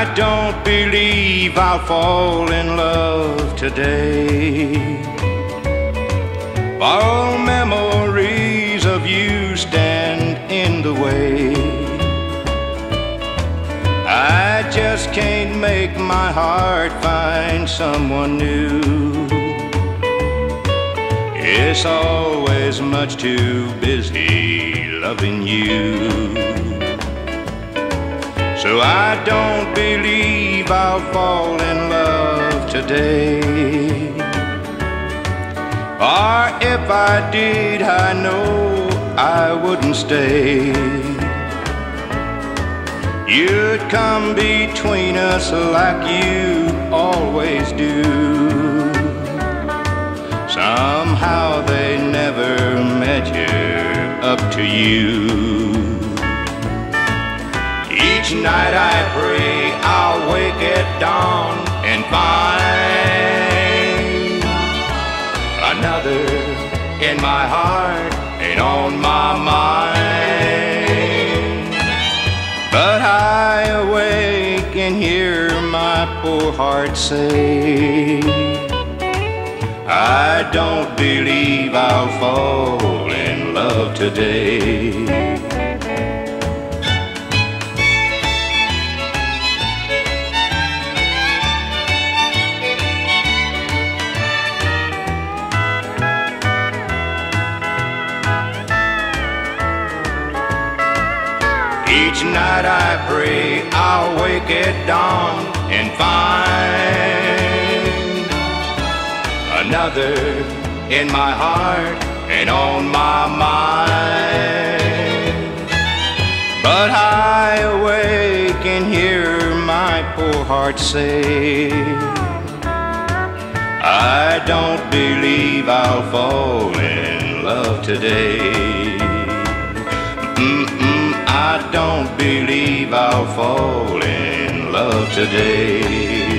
I don't believe I'll fall in love today. All memories of you stand in the way. I just can't make my heart find someone new. It's always much too busy loving you. So I don't believe I'll fall in love today. Or if I did, I know I wouldn't stay. You'd come between us like you always do. Somehow they never measure up to you. Each night I pray I'll wake at dawn and find another in my heart and on my mind. But I awake and hear my poor heart say, I don't believe I'll fall in love today. Each night I pray I'll wake at dawn and find another in my heart and on my mind. But I awake and hear my poor heart say, I don't believe I'll fall in love today. I don't believe I'll fall in love today.